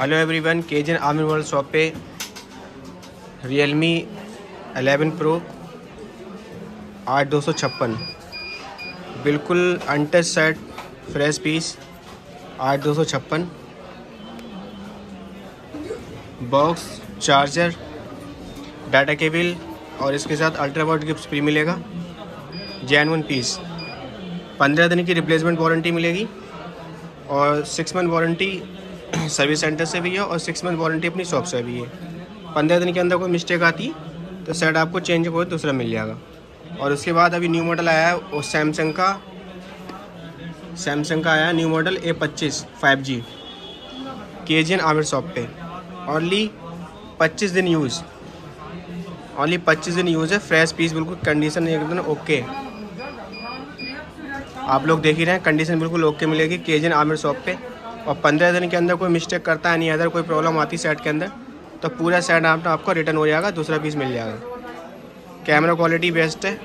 Hello everyone, KGN Aamir mobile shop पे Realme 11 pro 8256 बिल्कुल untouch set fresh piece 8256। Box, charger, data cable और इसके साथ अल्ट्रा वाइड गिफ्ट फ्री मिलेगा। Genuine piece, 15 दिन की रिप्लेसमेंट वारंटी मिलेगी और 6 मंथ वारंटी सर्विस सेंटर से भी है और 6 मंथ वारंटी अपनी शॉप से भी है। 15 दिन के अंदर कोई मिस्टेक आती तो सेट आपको चेंज हो दूसरा मिल जाएगा। और उसके बाद अभी न्यू मॉडल आया है वो सैमसंग का आया new model A25 5G KGN Aamir shop पे। ओनली 25 दिन यूज़, ओनली 25 दिन यूज़ है। फ्रेश पीस, बिल्कुल कंडीशन एकदम ओके। आप लोग देख ही रहे हैं, कंडीशन बिल्कुल ओके मिलेगी KGN आमिर शॉप पे। और 15 दिन के अंदर कोई मिस्टेक करता है नहीं, अदर कोई प्रॉब्लम आती सेट के अंदर तो पूरा सेट आपको रिटर्न हो जाएगा, दूसरा पीस मिल जाएगा। कैमरा क्वालिटी बेस्ट है।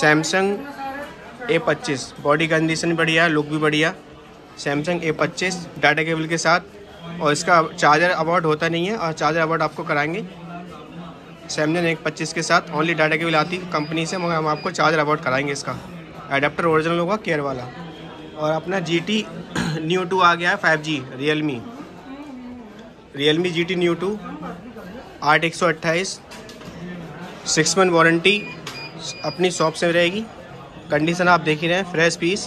सैमसंग A25, बॉडी कंडीशन बढ़िया है, लुक भी बढ़िया। सैमसंग A25 डाटा केबल के साथ और इसका चार्जर अवार्ड होता नहीं है और चार्जर अवार्ड आपको कराएंगे सैमसंग A25 के साथ। ओनली डाटा केबल आती कंपनी से, मगर हम आपको चार्जर अवार्ड कराएंगे। इसका एडाप्टर ओरिजिनल होगा, केयर वाला। और अपना GT Neo 2 आ गया है 5G। Realme GT Neo 2 8128, 6 month warranty अपनी शॉप से रहेगी। कंडीशन आप देख ही रहे हैं, फ्रेश पीस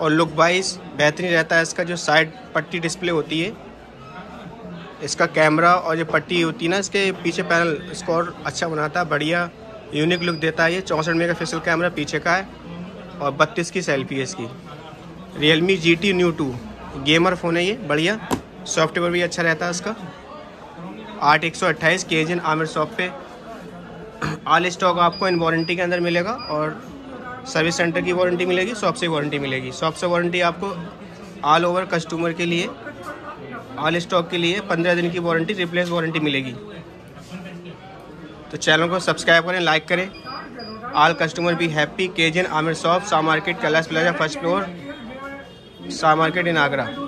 और लुक वाइज बेहतरीन रहता है। इसका जो साइड पट्टी डिस्प्ले होती है, इसका कैमरा और जो पट्टी होती है ना इसके पीछे पैनल, इसको और अच्छा बनाता है, बढ़िया यूनिक लुक देता है। ये 64 मेगापिक्सल कैमरा पीछे का है और 32 की सेल्फी है इसकी। Realme GT Neo 2 gamer phone है ये, बढ़िया। सॉफ्टवेयर भी अच्छा रहता है इसका। 8128 KGN आमिर शॉप पे। ऑल स्टॉक आपको इन वारंटी के अंदर मिलेगा और सर्विस सेंटर की वारंटी मिलेगी, शॉप से वारंटी मिलेगी। शॉप से वारंटी आपको ऑल ओवर कस्टमर के लिए, ऑल स्टॉक के लिए 15 दिन की वारंटी, रिप्लेस वारंटी मिलेगी। तो चैनल को सब्सक्राइब करें, लाइक करें। ऑल कस्टमर भी happy. KGN Aamir shop, Shah market, Kailash plaza, first floor, Shah market in Agra.